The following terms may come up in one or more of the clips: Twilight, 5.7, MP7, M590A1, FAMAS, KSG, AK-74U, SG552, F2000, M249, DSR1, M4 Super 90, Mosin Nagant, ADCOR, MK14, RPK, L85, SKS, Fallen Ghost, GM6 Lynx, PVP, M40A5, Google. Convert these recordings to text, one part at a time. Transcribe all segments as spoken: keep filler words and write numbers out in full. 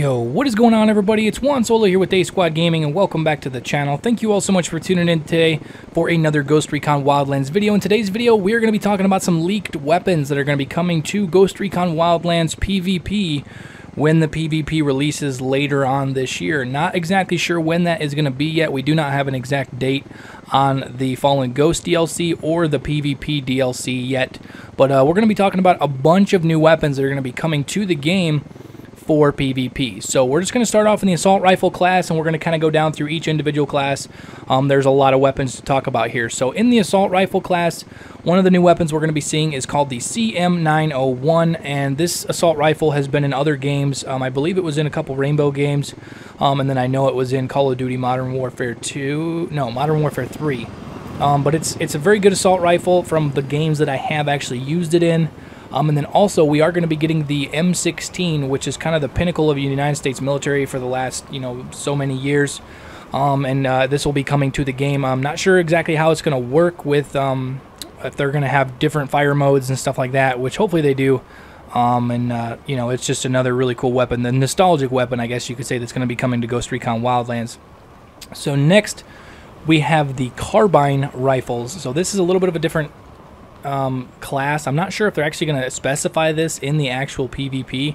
Yo, what is going on, everybody? It's Juan Solo here with Day Squad Gaming, and welcome back to the channel. Thank you all so much for tuning in today for another Ghost Recon Wildlands video. In today's video, we are going to be talking about some leaked weapons that are going to be coming to Ghost Recon Wildlands PvP when the PvP releases later on this year. Not exactly sure when that is going to be yet. We do not have an exact date on the Fallen Ghost D L C or the PvP D L C yet, but uh, we're going to be talking about a bunch of new weapons that are going to be coming to the game for PvP. So we're just going to start off in the assault rifle class, and we're going to kind of go down through each individual class. Um, there's a lot of weapons to talk about here. So in the assault rifle class, one of the new weapons we're going to be seeing is called the C M nine oh one, and this assault rifle has been in other games. Um, I believe it was in a couple Rainbow games, um, and then I know it was in Call of Duty Modern Warfare two, no, Modern Warfare three. Um, but it's it's a very good assault rifle from the games that I have actually used it in. Um, and then also, we are going to be getting the M sixteen, which is kind of the pinnacle of the United States military for the last, you know, so many years. Um, and uh, this will be coming to the game. I'm not sure exactly how it's going to work with, um, if they're going to have different fire modes and stuff like that, which hopefully they do. Um, and, uh, you know, it's just another really cool weapon, the nostalgic weapon, I guess you could say, that's going to be coming to Ghost Recon Wildlands. So next, we have the carbine rifles. So this is a little bit of a different um class. I'm not sure if they're actually going to specify this in the actual PvP,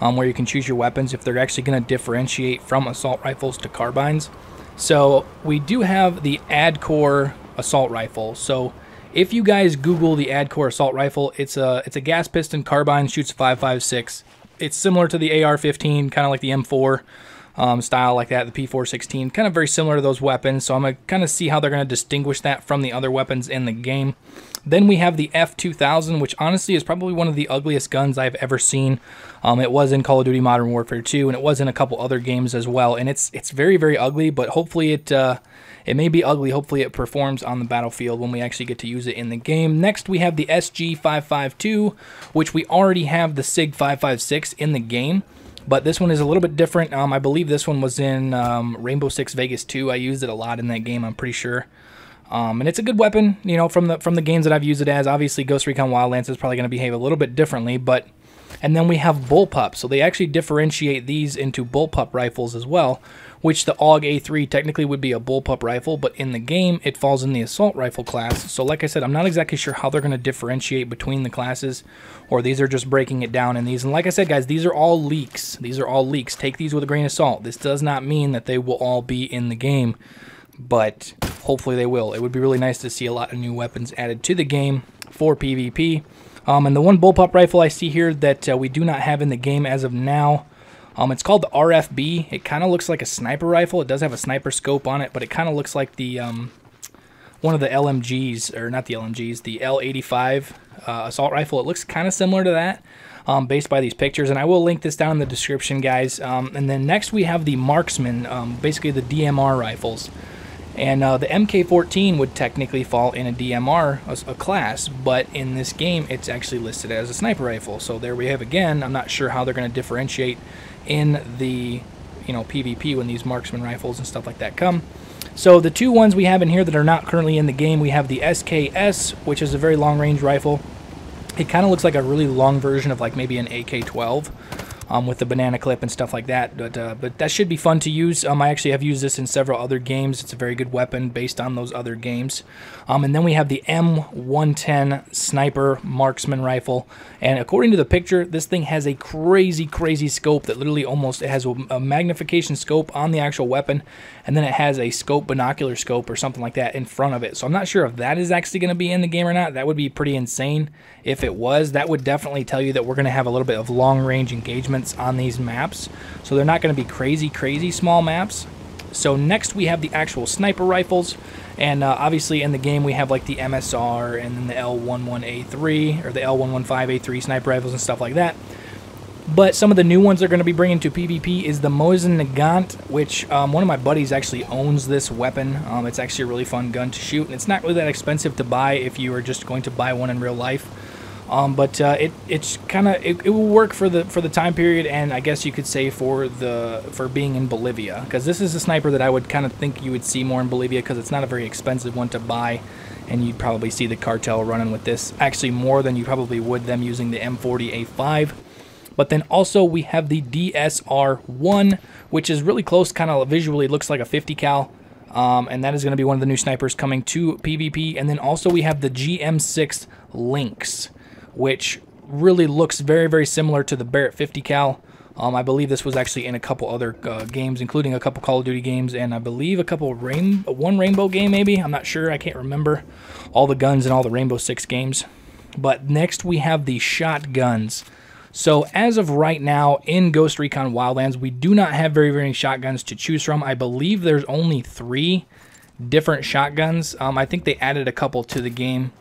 um where you can choose your weapons, if they're actually going to differentiate from assault rifles to carbines. So we do have the ADCOR assault rifle. So if you guys Google the ADCOR assault rifle, it's a it's a gas piston carbine, shoots five five six. It's similar to the A R fifteen, kind of like the M four um style, like that, the P four sixteen, kind of very similar to those weapons. So I'm gonna kind of see how they're going to distinguish that from the other weapons in the game. Then we have the F two thousand, which honestly is probably one of the ugliest guns I've ever seen. Um, it was in Call of Duty Modern Warfare two, and it was in a couple other games as well. And it's it's very, very ugly, but hopefully it, uh, it may be ugly. Hopefully it performs on the battlefield when we actually get to use it in the game. Next, we have the S G five five two, which we already have the SIG five five six in the game. But this one is a little bit different. Um, I believe this one was in um, Rainbow Six Vegas two. I used it a lot in that game, I'm pretty sure. Um, and it's a good weapon, you know, from the from the games that I've used it as. Obviously, Ghost Recon Wildlands is probably going to behave a little bit differently, but... And then we have bullpup. So they actually differentiate these into bullpup rifles as well, which the A U G A three technically would be a bullpup rifle, but in the game, it falls in the assault rifle class. So like I said, I'm not exactly sure how they're going to differentiate between the classes, or these are just breaking it down in these. And like I said, guys, these are all leaks. These are all leaks. Take these with a grain of salt. This does not mean that they will all be in the game, but hopefully they will. It would be really nice to see a lot of new weapons added to the game for PvP. Um, and the one bullpup rifle I see here that uh, we do not have in the game as of now, um, it's called the R F B. It kind of looks like a sniper rifle. It does have a sniper scope on it, but it kind of looks like the um, one of the L M Gs, or not the L M Gs, the L eighty-five uh, assault rifle. It looks kind of similar to that, um, based by these pictures. And I will link this down in the description, guys. Um, and then next we have the Marksman, um, basically the D M R rifles. And uh, the M K fourteen would technically fall in a D M R a, a class, but in this game, it's actually listed as a sniper rifle. So there we have again. I'm not sure how they're going to differentiate in the, you know, PvP when these marksman rifles and stuff like that come. So the two ones we have in here that are not currently in the game, we have the S K S, which is a very long-range rifle. It kind of looks like a really long version of like maybe an A K twelve. Um, with the banana clip and stuff like that, but uh, but that should be fun to use. Um, I actually have used this in several other games. It's a very good weapon based on those other games. Um, and then we have the M one ten sniper marksman rifle, and according to the picture, this thing has a crazy, crazy scope that literally almost, it has a, a magnification scope on the actual weapon, and then it has a scope, binocular scope or something like that in front of it. So I'm not sure if that is actually going to be in the game or not. That would be pretty insane if it was. That would definitely tell you that we're going to have a little bit of long-range engagement on these maps. So they're not going to be crazy crazy small maps. So next we have the actual sniper rifles, and uh, obviously in the game we have like the M S R and then the L eleven A three or the L one fifteen A three sniper rifles and stuff like that. But some of the new ones they're going to be bringing to PvP is the Mosin Nagant, which um, one of my buddies actually owns this weapon. Um, it's actually a really fun gun to shoot, and it's not really that expensive to buy if you are just going to buy one in real life. Um, but uh, it it's kind of it, it will work for the for the time period, and I guess you could say for the for being in Bolivia, because this is a sniper that I would kind of think you would see more in Bolivia, because it's not a very expensive one to buy, and you'd probably see the cartel running with this actually more than you probably would them using the M forty A five. But then also we have the D S R one, which is really close, kind of visually looks like a fifty cal. Um, and that is going to be one of the new snipers coming to PvP. And then also we have the G M six Lynx, which really looks very, very similar to the Barrett fifty cal. Um, I believe this was actually in a couple other uh, games, including a couple Call of Duty games, and I believe a couple rain one Rainbow game maybe. I'm not sure. I can't remember all the guns in all the Rainbow Six games. But next we have the shotguns. So as of right now in Ghost Recon Wildlands, we do not have very, very many shotguns to choose from. I believe there's only three different shotguns. Um, I think they added a couple to the game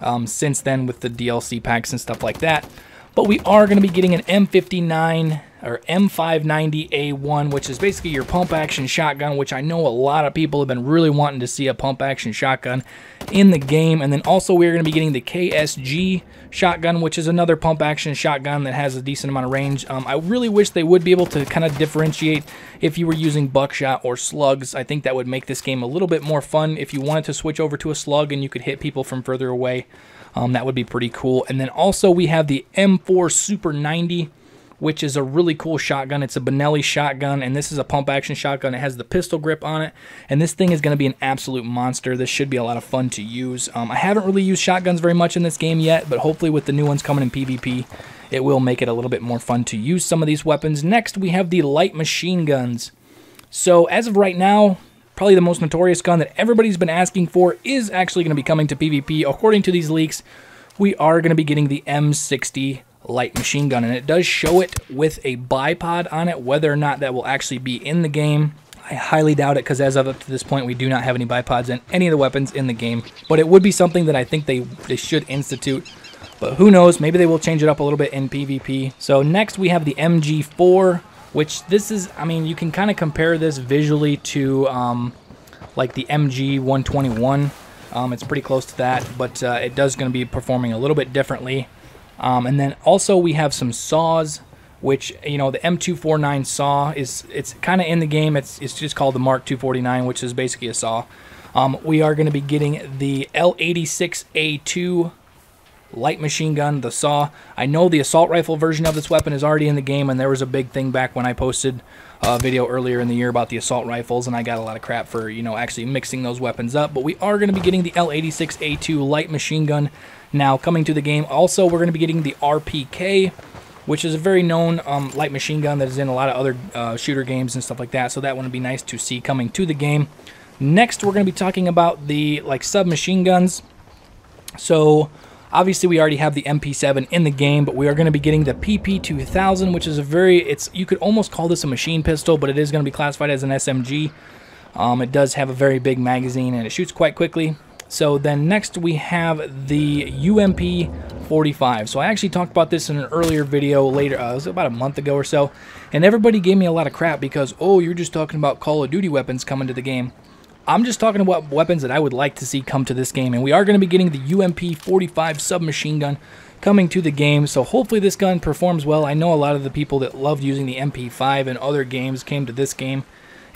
um, since then with the D L C packs and stuff like that. But we are going to be getting an M fifty-nine or M five ninety A one, which is basically your pump action shotgun, which I know a lot of people have been really wanting to see a pump action shotgun in the game. And then also we're going to be getting the K S G shotgun, which is another pump action shotgun that has a decent amount of range. Um, I really wish they would be able to kind of differentiate if you were using buckshot or slugs. I think that would make this game a little bit more fun if you wanted to switch over to a slug and you could hit people from further away. Um, that would be pretty cool. And then also we have the M four Super ninety, which is a really cool shotgun. It's a Benelli shotgun, and this is a pump action shotgun. It has the pistol grip on it, and this thing is going to be an absolute monster. This should be a lot of fun to use. Um, I haven't really used shotguns very much in this game yet, but hopefully with the new ones coming in PvP, it will make it a little bit more fun to use some of these weapons. Next, we have the light machine guns. So as of right now, probably the most notorious gun that everybody's been asking for is actually going to be coming to PvP. According to these leaks, we are going to be getting the M sixty light machine gun, and it does show it with a bipod on it. Whether or not that will actually be in the game, I highly doubt it, because as of up to this point, we do not have any bipods in any of the weapons in the game. But it would be something that I think they, they should institute. But who knows? Maybe they will change it up a little bit in PvP. So next we have the M G four. Which this is, I mean, you can kind of compare this visually to um, like the M G one twenty-one. Um, it's pretty close to that, but uh, it does going to be performing a little bit differently. Um, and then also we have some saws, which, you know, the M two forty-nine saw is, it's kind of in the game. It's, it's just called the Mark two forty-nine, which is basically a saw. Um, we are going to be getting the L eighty-six A two. Light machine gun, the saw. I know the assault rifle version of this weapon is already in the game, and there was a big thing back when I posted a video earlier in the year about the assault rifles, and I got a lot of crap for, you know, actually mixing those weapons up. But we are going to be getting the L eighty-six A two light machine gun now coming to the game. Also, we're going to be getting the R P K, which is a very known um, light machine gun that is in a lot of other uh, shooter games and stuff like that, so that one would be nice to see coming to the game. Next, we're going to be talking about the, like, submachine guns. So obviously, we already have the M P seven in the game, but we are going to be getting the P P two thousand, which is a very, it's you could almost call this a machine pistol, but it is going to be classified as an S M G. Um, it does have a very big magazine, and it shoots quite quickly. So then next, we have the U M P forty-five. So I actually talked about this in an earlier video later, uh, it was about a month ago or so, and everybody gave me a lot of crap because, oh, you're just talking about Call of Duty weapons coming to the game. I'm just talking about weapons that I would like to see come to this game, and we are going to be getting the U M P forty-five submachine gun coming to the game, so hopefully this gun performs well. I know a lot of the people that loved using the M P five in other games came to this game,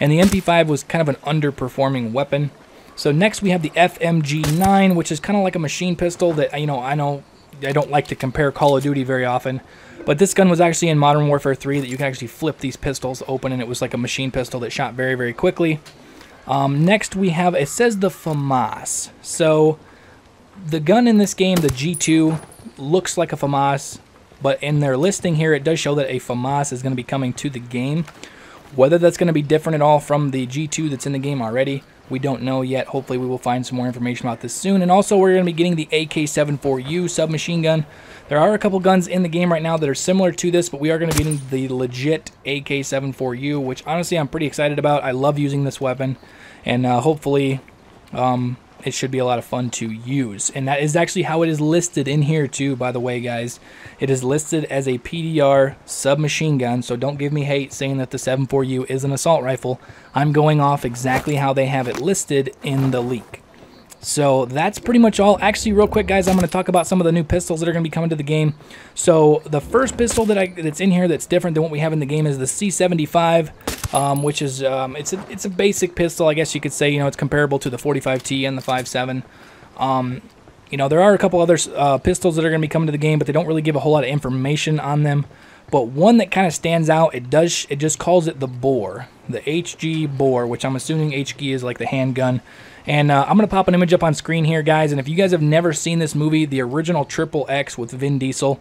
and the M P five was kind of an underperforming weapon. So next we have the F M G nine, which is kind of like a machine pistol that, you know, I know I don't like to compare Call of Duty very often, but this gun was actually in Modern Warfare three that you can actually flip these pistols open, and it was like a machine pistol that shot very, very quickly. Um, next we have, it says the FAMAS. So the gun in this game, the G two, looks like a FAMAS, but in their listing here it does show that a FAMAS is going to be coming to the game. Whether that's going to be different at all from the G two that's in the game already, we don't know yet. Hopefully we will find some more information about this soon. And also we're going to be getting the A K seventy-four U submachine gun. There are a couple guns in the game right now that are similar to this, but we are going to be getting the legit A K seventy-four U, which honestly I'm pretty excited about. I love using this weapon, and uh, hopefully um, it should be a lot of fun to use. And that is actually how it is listed in here too, by the way, guys. It is listed as a P D R submachine gun, so don't give me hate saying that the seventy-four U is an assault rifle. I'm going off exactly how they have it listed in the leak. So that's pretty much all. Actually, real quick, guys, I'm going to talk about some of the new pistols that are going to be coming to the game. So the first pistol that I, that's in here that's different than what we have in the game is the C seventy-five, um, which is um, it's a it's a basic pistol, I guess you could say. You know, it's comparable to the forty-five T and the five seven. Um, you know, there are a couple other uh, pistols that are going to be coming to the game, but they don't really give a whole lot of information on them. But one that kind of stands out, it does it just calls it the Boar, the H G Boar, which I'm assuming H G is like the handgun. And uh, I'm going to pop an image up on screen here, guys. And if you guys have never seen this movie, the original Triple X with Vin Diesel,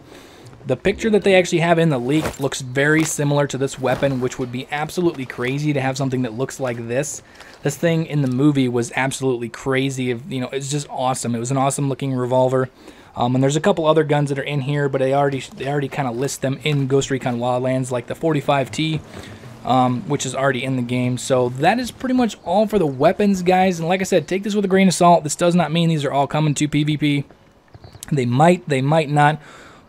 the picture that they actually have in the leak looks very similar to this weapon, which would be absolutely crazy to have something that looks like this. This thing in the movie was absolutely crazy. You know, it's just awesome. It was an awesome looking revolver. Um, and there's a couple other guns that are in here, but they already they already kind of list them in Ghost Recon Wildlands, like the forty-five T, um, which is already in the game. So that is pretty much all for the weapons, guys. And like I said, take this with a grain of salt. This does not mean these are all coming to PvP. They might, they might not.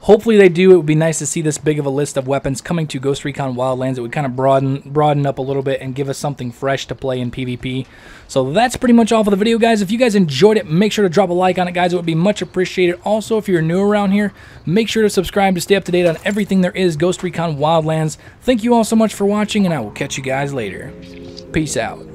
Hopefully they do. It would be nice to see this big of a list of weapons coming to Ghost Recon Wildlands. It would kind of broaden broaden up a little bit and give us something fresh to play in PvP. So that's pretty much all for the video, guys. If you guys enjoyed it, make sure to drop a like on it, guys. It would be much appreciated. Also, if you're new around here, make sure to subscribe to stay up to date on everything there is Ghost Recon Wildlands. Thank you all so much for watching, and I will catch you guys later. Peace out.